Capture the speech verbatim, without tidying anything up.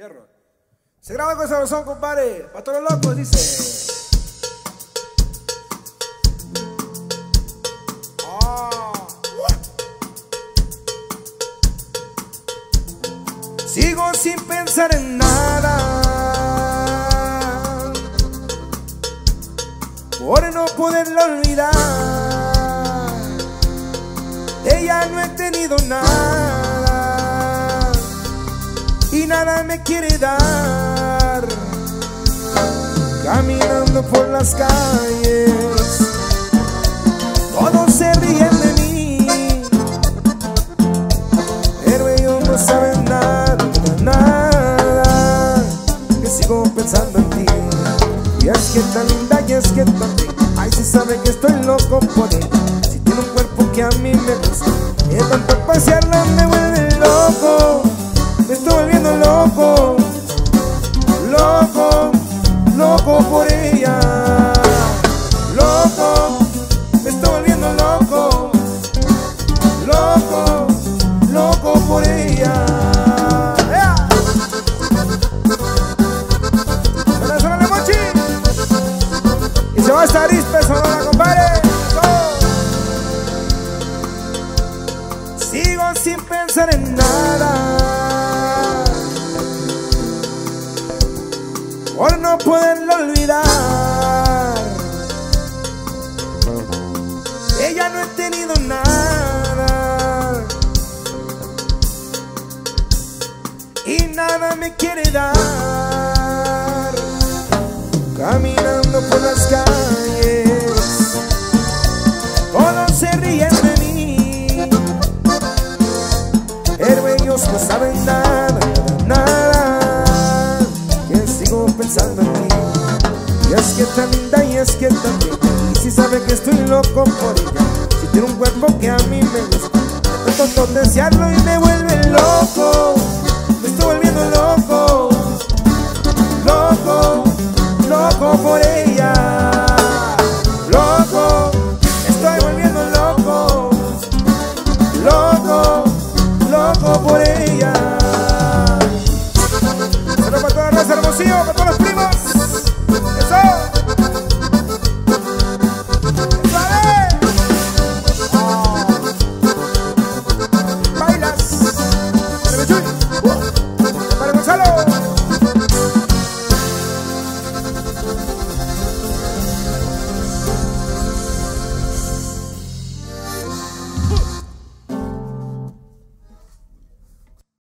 Hierro. Se graba con esa razón, compadre. Para todos los locos, dice. Oh. Sigo sin pensar en nada, por no poderlo olvidar. De ella no he tenido nada y nada me quiere dar. Caminando por las calles, todos se ríen de mí, pero ellos no saben nada, nada, que sigo pensando en ti. Y es que tan linda y es que tan rica, ay, si sabe que estoy loco por ella. Si tiene un cuerpo que a mí me gusta, y de tanto pasearla me vuelve loco. Me estoy volviendo loco, loco, loco por ella. Loco, me estoy volviendo loco, loco, loco por ella. ¡Ea! ¡Venezolana Mochi! Y se va a estar Ispe, Sonora, compadre. ¡Oh! Sigo sin pensar en nada, por no poderlo olvidar. Ella no ha tenido nada y nada me quiere dar. Caminando por las calles, todos se ríen de mí, pero ellos no saben nada, nada, pensando en ti. Y es que tan linda y es que tan rica, y si sabe que estoy loco por ella. Si tiene un cuerpo que a mí me gusta, tanto desearlo y me vuelve loco.